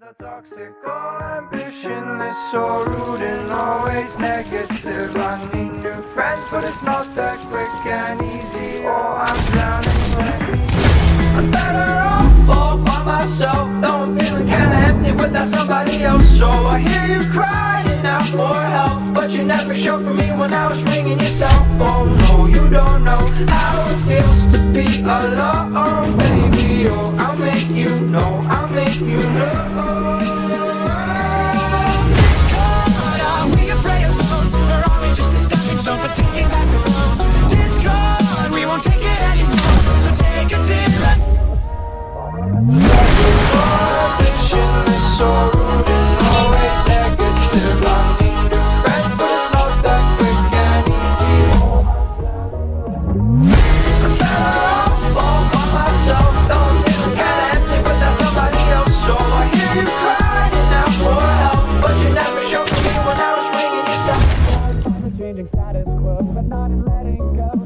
Friends are toxic, all ambitionless, so rude and always negative. I need new friends, but it's not that quick and easy. Oh, I'm drowning like... I'm better off all by myself, though I'm feeling kinda empty without somebody else. So I hear you crying out for help, but you never showed for me when I was ringing your cell phone. No, you don't know how it feels to be alone, baby. Oh, I'll make you know, I'll make you know. Changing status quo, but not in letting go.